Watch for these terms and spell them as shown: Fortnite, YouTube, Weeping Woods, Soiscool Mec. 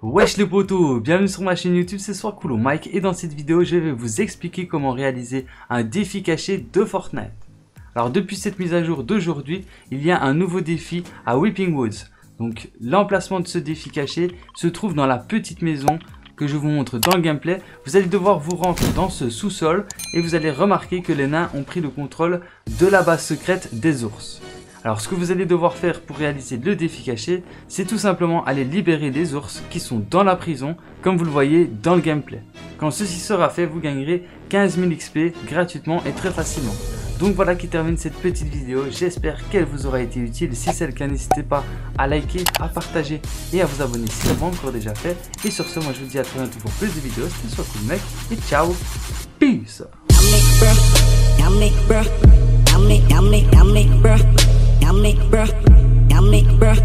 Wesh les potos, bienvenue sur ma chaîne YouTube, c'est Soiscool Mec et dans cette vidéo je vais vous expliquer comment réaliser un défi caché de Fortnite. Alors depuis cette mise à jour d'aujourd'hui, il y a un nouveau défi à Weeping Woods. Donc l'emplacement de ce défi caché se trouve dans la petite maison que je vous montre dans le gameplay. Vous allez devoir vous rendre dans ce sous-sol et vous allez remarquer que les nains ont pris le contrôle de la base secrète des ours. Alors ce que vous allez devoir faire pour réaliser le défi caché, c'est tout simplement aller libérer les ours qui sont dans la prison, comme vous le voyez dans le gameplay. Quand ceci sera fait, vous gagnerez 15 000 XP gratuitement et très facilement. Donc voilà qui termine cette petite vidéo, j'espère qu'elle vous aura été utile. Si c'est le cas, n'hésitez pas à liker, à partager et à vous abonner si ce n'est pas encore déjà fait. Et sur ce, moi je vous dis à très bientôt pour plus de vidéos, c'était Soiscool Mec et ciao, peace. Yummy, bruh.